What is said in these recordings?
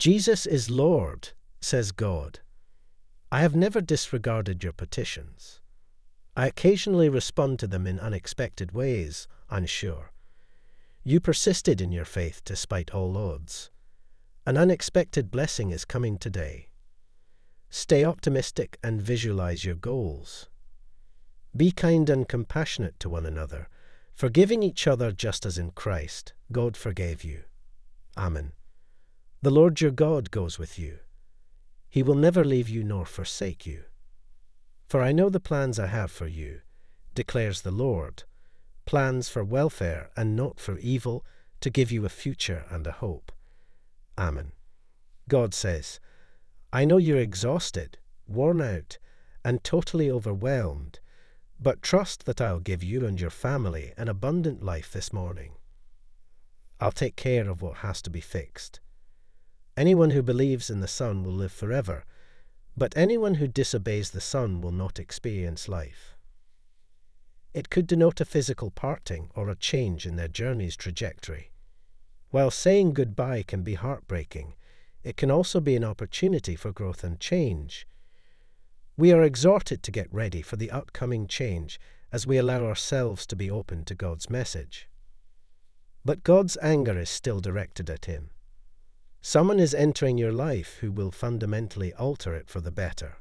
Jesus is Lord, says God. I have never disregarded your petitions. I occasionally respond to them in unexpected ways, I'm sure. You persisted in your faith despite all odds. An unexpected blessing is coming today. Stay optimistic and visualize your goals. Be kind and compassionate to one another, forgiving each other just as in Christ God forgave you. Amen. The Lord your God goes with you. He will never leave you nor forsake you. For I know the plans I have for you, declares the Lord, plans for welfare and not for evil, to give you a future and a hope. Amen. God says, I know you're exhausted, worn out, and totally overwhelmed, but trust that I'll give you and your family an abundant life this morning. I'll take care of what has to be fixed. Anyone who believes in the Son will live forever, but anyone who disobeys the Son will not experience life. It could denote a physical parting or a change in their journey's trajectory. While saying goodbye can be heartbreaking, it can also be an opportunity for growth and change. We are exhorted to get ready for the upcoming change as we allow ourselves to be open to God's message. But God's anger is still directed at him. Someone is entering your life who will fundamentally alter it for the better.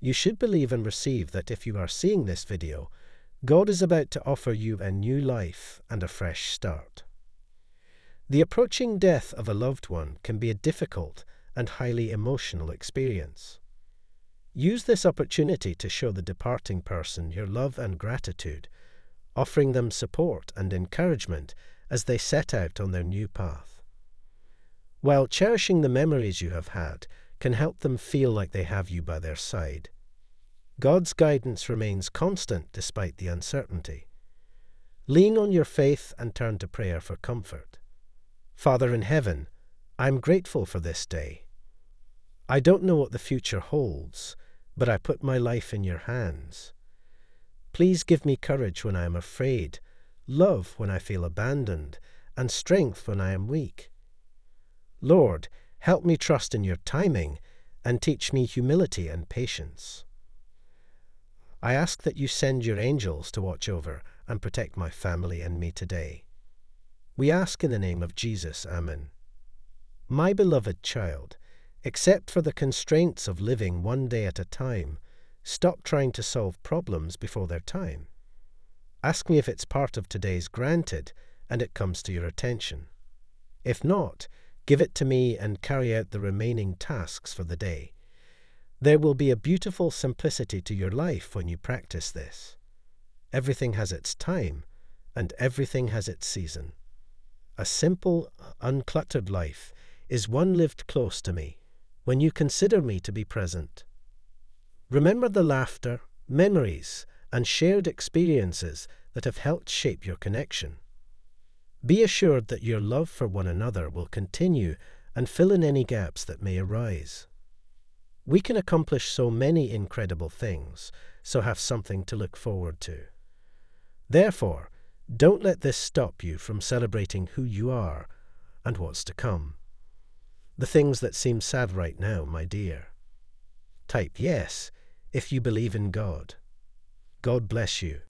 You should believe and receive that if you are seeing this video, God is about to offer you a new life and a fresh start. The approaching death of a loved one can be a difficult and highly emotional experience. Use this opportunity to show the departing person your love and gratitude, offering them support and encouragement as they set out on their new path. While cherishing the memories you have had can help them feel like they have you by their side, God's guidance remains constant despite the uncertainty. Lean on your faith and turn to prayer for comfort. Father in heaven, I'm grateful for this day. I don't know what the future holds, but I put my life in your hands. Please give me courage when I am afraid, love when I feel abandoned, and strength when I am weak. Lord, help me trust in your timing and teach me humility and patience. I ask that you send your angels to watch over and protect my family and me today. We ask in the name of Jesus, Amen. My beloved child, except for the constraints of living one day at a time, stop trying to solve problems before their time. Ask me if it's part of today's granted and it comes to your attention. If not, give it to me and carry out the remaining tasks for the day. There will be a beautiful simplicity to your life when you practice this. Everything has its time, and everything has its season. A simple, uncluttered life is one lived close to me, when you consider me to be present. Remember the laughter, memories, and shared experiences that have helped shape your connection. Be assured that your love for one another will continue and fill in any gaps that may arise. We can accomplish so many incredible things, so have something to look forward to. Therefore, don't let this stop you from celebrating who you are and what's to come. The things that seem sad right now, my dear. Type yes if you believe in God. God bless you.